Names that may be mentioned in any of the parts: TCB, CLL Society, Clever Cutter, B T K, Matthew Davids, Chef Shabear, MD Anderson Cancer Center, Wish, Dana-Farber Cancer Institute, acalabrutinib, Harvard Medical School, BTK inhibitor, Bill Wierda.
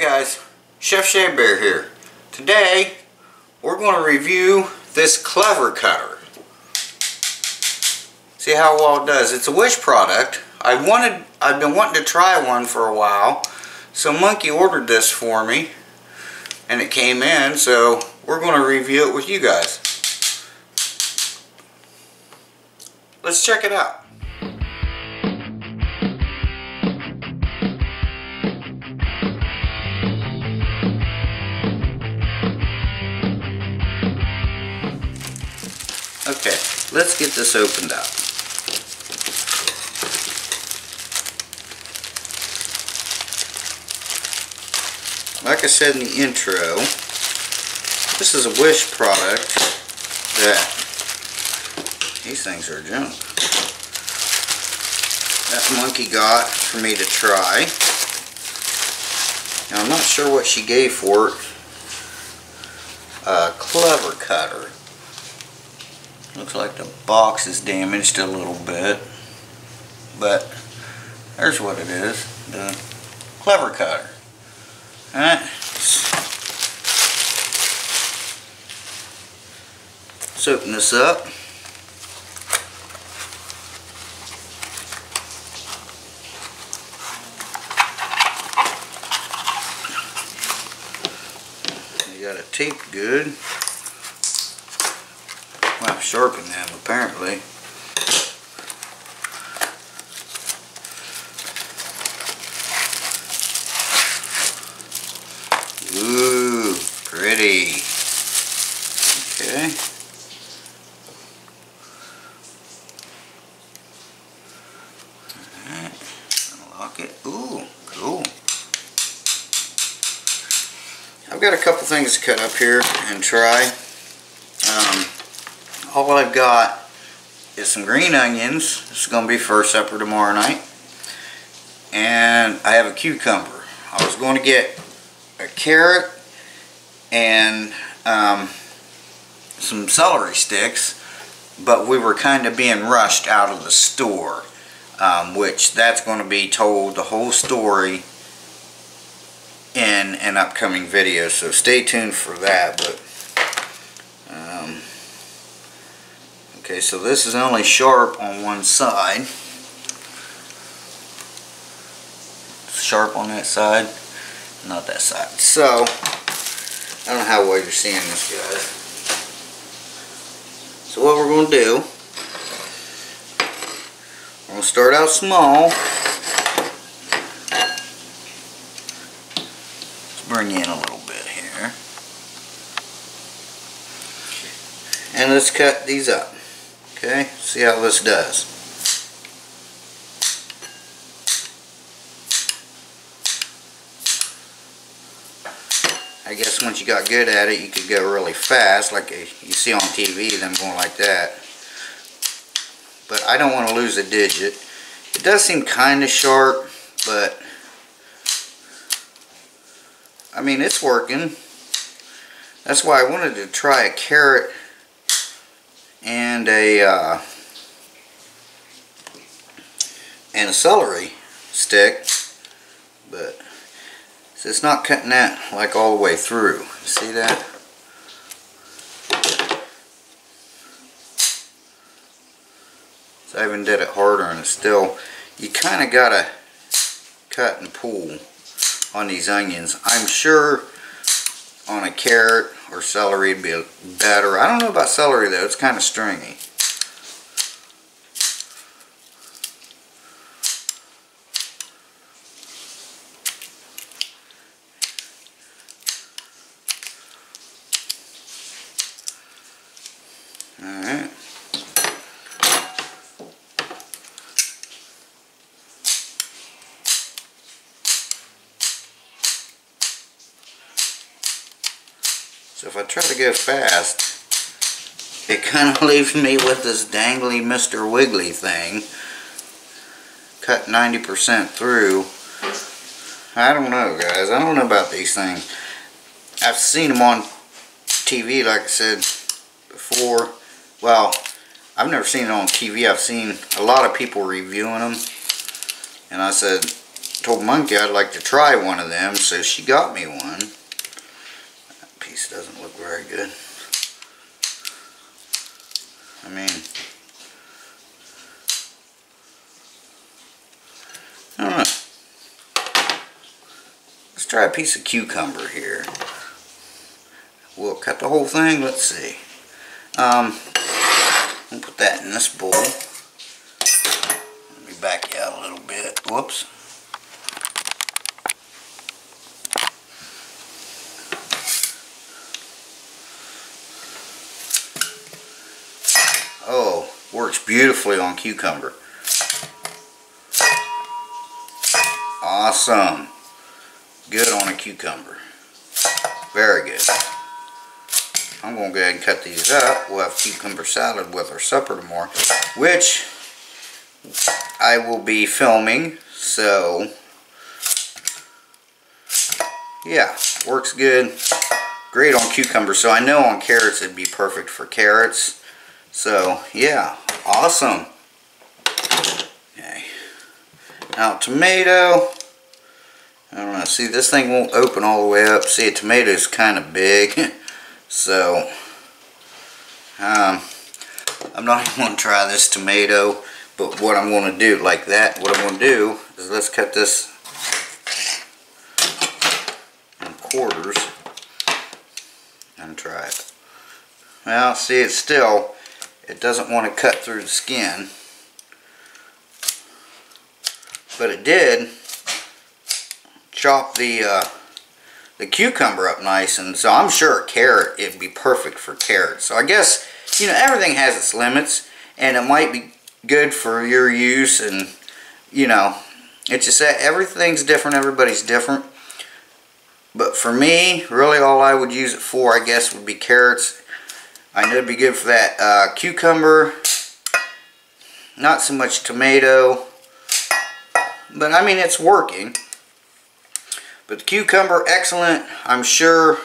Hey guys, Chef Shabear here. Today we're going to review this Clever Cutter. See how well it does. It's a Wish product. I've been wanting to try one for a while. So Monkey ordered this for me and it came in, so we're going to review it with you guys. Let's check it out. Okay, let's get this opened up. Like I said in the intro, this is a Wish product that these things are junk. That Monkey got for me to try. Now I'm not sure what she gave for it. Clever Cutter. Looks like the box is damaged a little bit, but there's what it is, the Clever Cutter. Alright. Let's open this up. You got it taped good. Well, I've sharpened them apparently. Ooh, pretty. Okay. Alright, unlock it. Ooh, cool. I've got a couple things to cut up here and try. All I've got is some green onions. This is going to be for supper tomorrow night. And I have a cucumber. I was going to get a carrot and some celery sticks, but we were kind of being rushed out of the store, which that's going to be told the whole story in an upcoming video. So stay tuned for that. But okay, so this is only sharp on one side. It's sharp on that side, not that side. So, I don't know how well you're seeing this, guys. So what we're going to do, we're going to start out small. Let's bring in a little bit here. And let's cut these up. Okay, see how this does. I guess once you got good at it, you could go really fast, like you see on TV, them going like that. But I don't want to lose a digit. It does seem kind of sharp, but I mean, it's working. That's why I wanted to try a carrot and a celery stick, but so it's not cutting that like all the way through. See that? So I even did it harder, and it's still, you kind of gotta cut and pull on these onions. I'm sure on a carrot or celery would be better. I don't know about celery though, it's kind of stringy. Alright. So if I try to go fast, it kind of leaves me with this dangly Mr. Wiggly thing. Cut 90% through. I don't know, guys. I don't know about these things. I've seen them on TV, like I said before. Well, I've never seen it on TV. I've seen a lot of people reviewing them. And I said, told Monkey I'd like to try one of them, so she got me one. That piece doesn't look very good. I mean, I don't know. Let's try a piece of cucumber here. We'll cut the whole thing. Let's see. We'll put that in this bowl. Let me back you out a little bit. Whoops. Oh, works beautifully on cucumber. Awesome. Good on a cucumber. Very good. I'm going to go ahead and cut these up. We'll have cucumber salad with our supper tomorrow, which I will be filming. So, yeah, works good. Great on cucumber. So I know on carrots it'd be perfect for carrots. So, yeah, awesome. Okay. Now tomato. I don't know. See, this thing won't open all the way up. See, a tomato is kind of big. So, I'm not even going to try this tomato, but what I'm going to do, like that, what I'm going to do is let's cut this in quarters and try it. Well, see, it's still, it doesn't want to cut through the skin, but it did chop the cucumber up nice, and so I'm sure a carrot, it'd be perfect for carrots. So I guess, you know, everything has its limits, and it might be good for your use, and, you know, it's just that everything's different, everybody's different. But for me, really all I would use it for, I guess, would be carrots. I know it'd be good for that. Cucumber, not so much tomato, but I mean, it's working. But the cucumber, excellent. I'm sure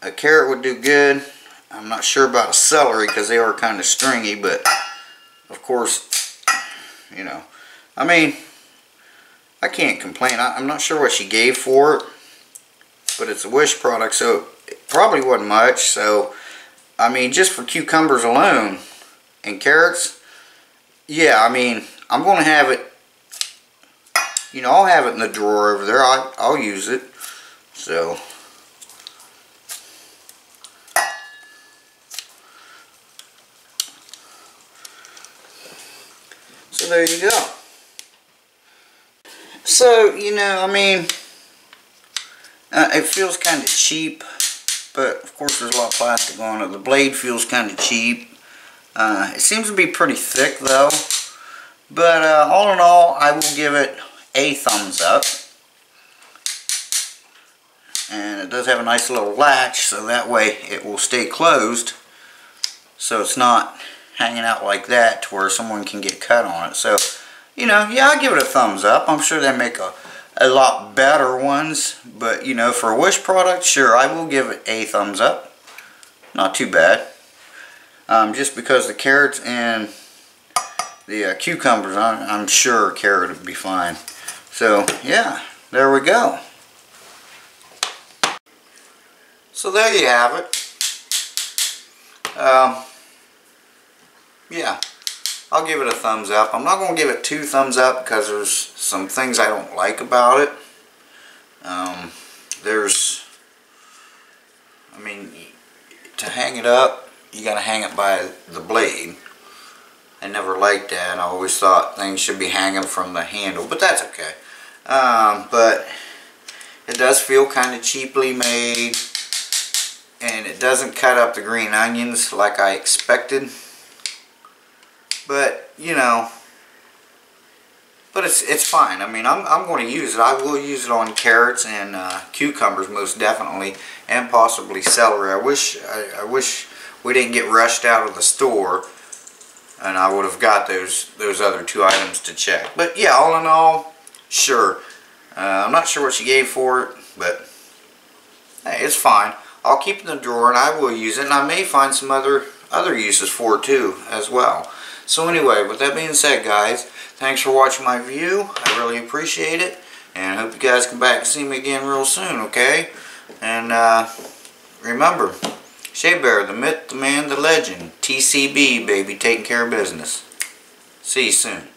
a carrot would do good. I'm not sure about a celery because they are kind of stringy, but of course, you know. I mean, I can't complain. I'm not sure what she gave for it, but it's a Wish product, so it probably wasn't much. So, I mean, just for cucumbers alone and carrots, yeah, I mean, I'm going to have it. You know, I'll have it in the drawer over there. I'll use it. So, there you go. So, you know, I mean, it feels kind of cheap, but of course there's a lot of plastic on it. The blade feels kind of cheap. It seems to be pretty thick though. But all in all, I will give it a thumbs up, and it does have a nice little latch, so that way it will stay closed, so it's not hanging out like that to where someone can get cut on it. So, you know, yeah, I give it a thumbs up. I'm sure they make a lot better ones, but, you know, for a Wish product, sure, I will give it a thumbs up. Not too bad, just because the carrots and the cucumbers, I'm sure carrot would be fine. So, yeah, there we go. So there you have it. Yeah, I'll give it a thumbs up. I'm not going to give it two thumbs up because there's some things I don't like about it. I mean, to hang it up, you got to hang it by the blade. I never liked that. I always thought things should be hanging from the handle, but that's okay. But it does feel kind of cheaply made, and it doesn't cut up the green onions like I expected. But, you know, but it's fine. I mean, I'm going to use it. I will use it on carrots and cucumbers most definitely, and possibly celery. I wish we didn't get rushed out of the store, and I would have got those other two items to check. But yeah, all in all, sure. I'm not sure what she gave for it, but hey, it's fine. I'll keep it in the drawer, and I will use it, and I may find some other other uses for it too as well. So anyway, with that being said, guys, thanks for watching my review. I really appreciate it, and I hope you guys come back and see me again real soon, okay? And remember, Shabear, the myth, the man, the legend. TCB, baby, taking care of business. See you soon.